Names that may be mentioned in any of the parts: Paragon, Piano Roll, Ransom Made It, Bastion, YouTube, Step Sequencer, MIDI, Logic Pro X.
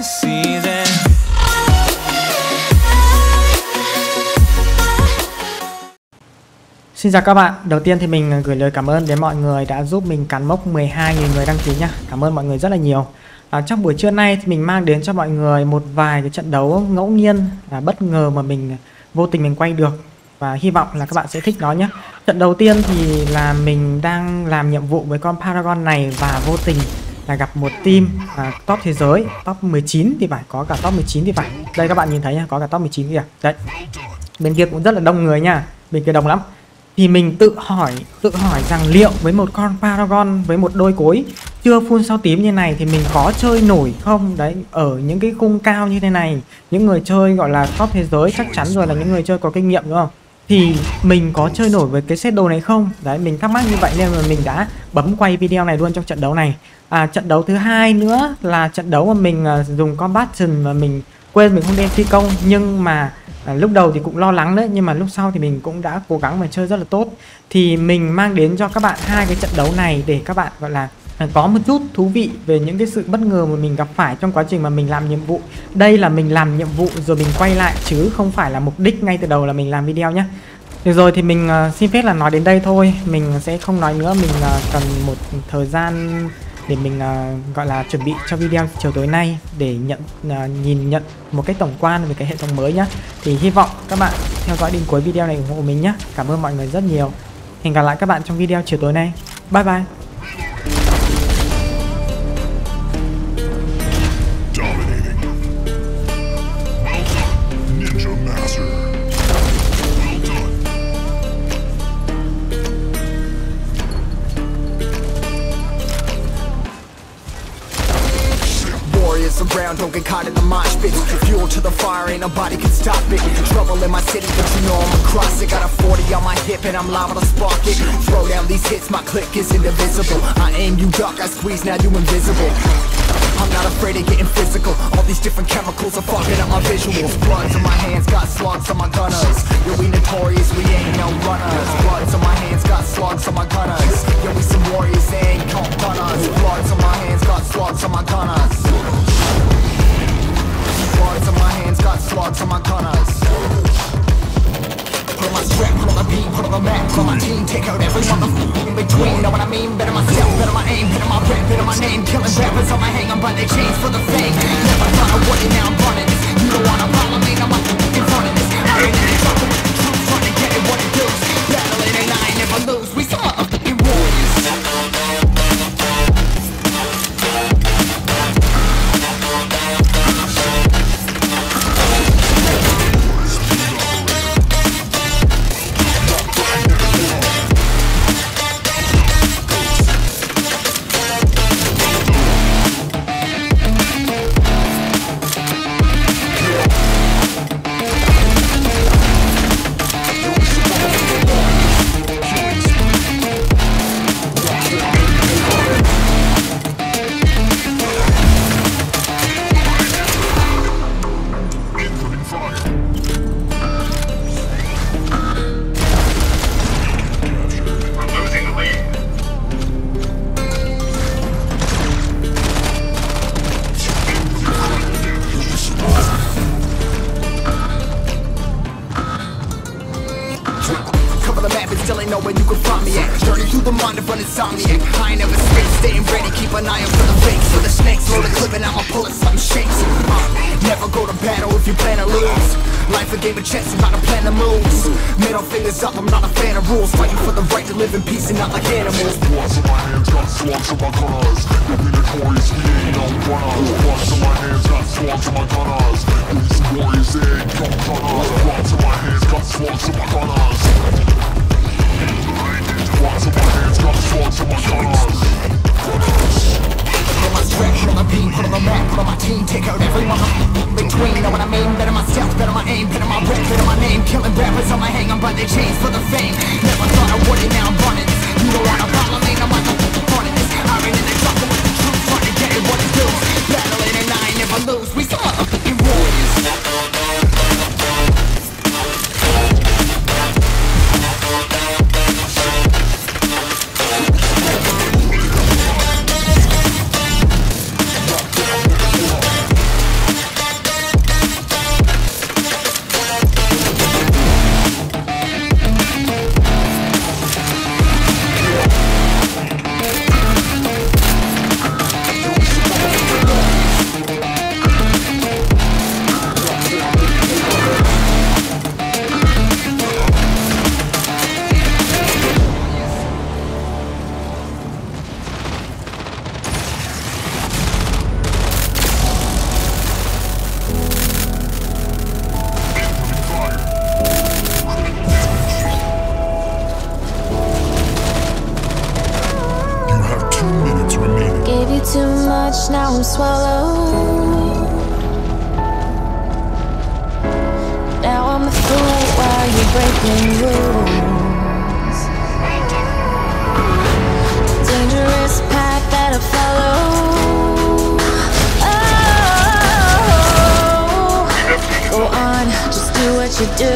this season. Xin chào các bạn. Đầu tiên thì mình gửi lời cảm ơn đến mọi người đã giúp mình cán mốc 12.000 người đăng ký nhé. Cảm ơn mọi người rất là nhiều. Trong buổi trưa nay thì mình mang đến cho mọi người một vài cái trận đấu ngẫu nhiên và bất ngờ mà mình vô tình mình quay được, và hy vọng là các bạn sẽ thích nó nhé. Trận đầu tiên thì là mình đang làm nhiệm vụ với con Paragon này và vô tình là gặp một team top thế giới, top 19 thì phải, có cả top 19 thì phải. Đây các bạn nhìn thấy nhá, có cả top 19 kìa. Đấy. Bên kia cũng rất là đông người nha, bên kia đông lắm. Thì mình tự hỏi rằng liệu với một con Paragon với một đôi cối chưa full sao tím như này thì mình có chơi nổi không? Đấy, ở những cái cung cao như thế này, những người chơi gọi là top thế giới chắc chắn rồi, là những người chơi có kinh nghiệm đúng không? Thì mình có chơi nổi với cái set đồ này không? Đấy, mình thắc mắc như vậy nên là mình đã bấm quay video này luôn trong trận đấu này. Trận đấu thứ hai nữa là trận đấu mà mình dùng con Bastion mà mình quên mình không đem phi công, nhưng mà lúc đầu thì cũng lo lắng đấy, nhưng mà lúc sau thì mình cũng đã cố gắng mà chơi rất là tốt. Thì mình mang đến cho các bạn hai cái trận đấu này để các bạn gọi là có một chút thú vị về những cái sự bất ngờ mà mình gặp phải trong quá trình mà mình làm nhiệm vụ. Đây là mình làm nhiệm vụ rồi mình quay lại chứ không phải là mục đích ngay từ đầu là mình làm video nhé. Được rồi thì mình xin phép là nói đến đây thôi, mình sẽ không nói nữa. Mình cần một thời gian để mình gọi là chuẩn bị cho video chiều tối nay để nhìn nhận một cái tổng quan về cái hệ thống mới nhé. Thì hy vọng các bạn theo dõi đến cuối video này ủng hộ mình nhé. Cảm ơn mọi người rất nhiều. Hẹn gặp lại các bạn trong video chiều tối nay. Bye bye. Around, don't get caught in the mosh pit. Fuel to the fire, ain't nobody can stop it. Trouble in my city, but you know I'm across it. Got a 40 on my hip and I'm liable to spark it. Throw down these hits, my click is indivisible. I aim, you duck, I squeeze, now you invisible. I'm not afraid of getting physical. All these different chemicals are fucking up my visuals. Bloods on my hands, got slugs on my gunners. Yo, we notorious, we ain't no runners. Bloods on my hands, got slugs on my gunners. Yo, we some warriors, they ain't called gunners. Bloods on my hands, got slugs on my gunners. Slugs on my hands, got slugs on my gunners. Put on my strap, put on the beat, put on the map, put on my team. Take out everyone in between, know what I mean? Better myself, better my aim, better my rap, better my name. Killing rappers on my hang, I'm by their chains for the fame. Never thought I would, and now I'm running this. You don't wanna follow me, I'm up in front of this. I ain't even fucking with the truth, trying to get it what it does. Battling and I ain't never lose, we some motherfucking warriors. I ain't never spit, staying ready, keep an eye out for the fakes. For the snakes, load a clip and I'ma pull up some shakes. Never go to battle if you plan to lose. Life a game of chess, I'm not a plan to moves. Middle fingers up, I'm not a fan of rules. Fighting for the right to live in peace and not like animals. Bloods on my hands, got slugs on my gunners. You'll be notorious, we ain't no runners. Bloods on my hands, got slugs on my gunners. We some warriors, they ain't no gunners. Bloods on my hands, got slugs on my gunners. Bloods on my hands, got slugs on my gunners. Put on my strap, put on the beat, put on the map, put on my team. Take out everyone in between, know what I mean? Better myself, better my aim, better my rap, better my name. Killing rappers on my hang, I'm by their chains for the fame. Never thought I would, and now I'm running this. You don't wanna follow me, I'm like a part of this. I ain't in the trouble with the truth, trying to get it what it does. Battling and I ain't never lose, we some motherfucking warriors. now I'm swallowed. Now I'm a fool while you're breaking rules. Dangerous path that I follow. Oh, go on, just do what you do.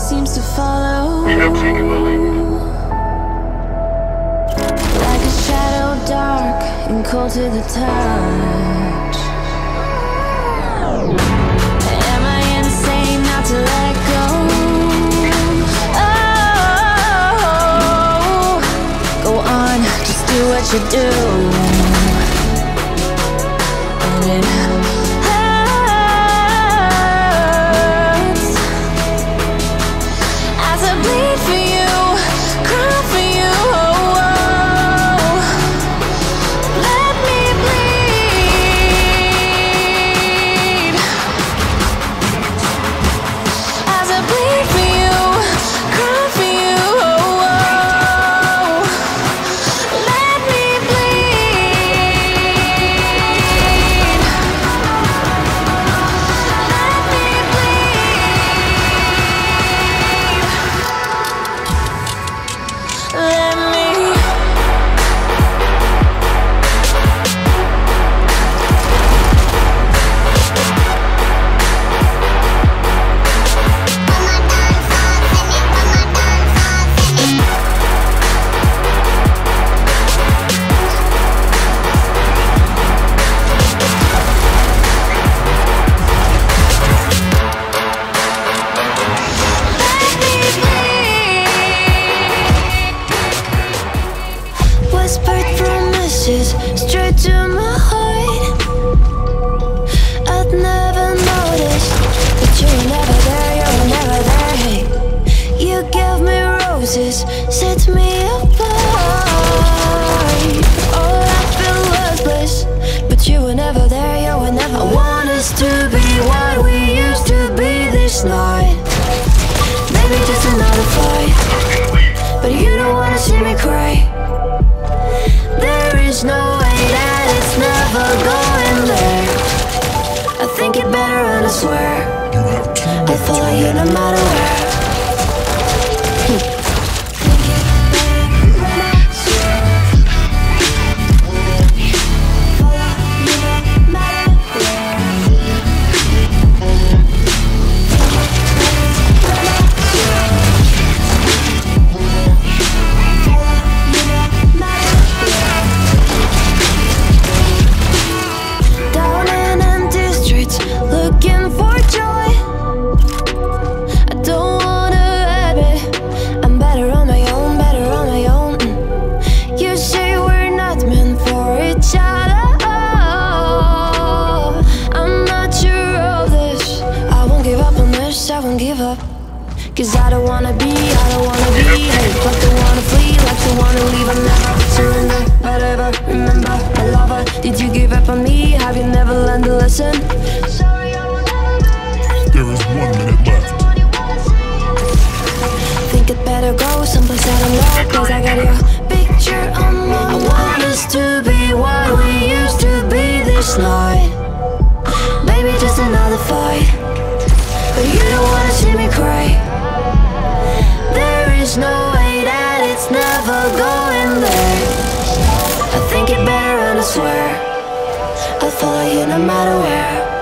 Seems to follow like a shadow, dark and cold to the touch. Am I insane not to let go? Oh, go on, just do what you do. And straight to my heart. I'd never noticed that you were never there, you were never there. Hey, you gave me roses, set me apart. Oh, I feel worthless, but you were never there, you were never. I want us to be what we used to be this night. Maybe just another fight, but you don't wanna see me cry. There's no way that it's never going there. I think it better and I swear I follow you no matter where. Cause I don't wanna be hey, like I wanna flee, like I wanna leave. I'm never surrender, but ever remember my lover. Did you give up on me? Have you never learned a lesson? Sorry, I will never. There is 1 minute left. 'cause I got your picture on my wall. I want us to be what we used to be this night. Baby, just another fight, but you don't wanna see me cry. There is no way that it's never going there. I think it better and I swear I'll follow you no matter where.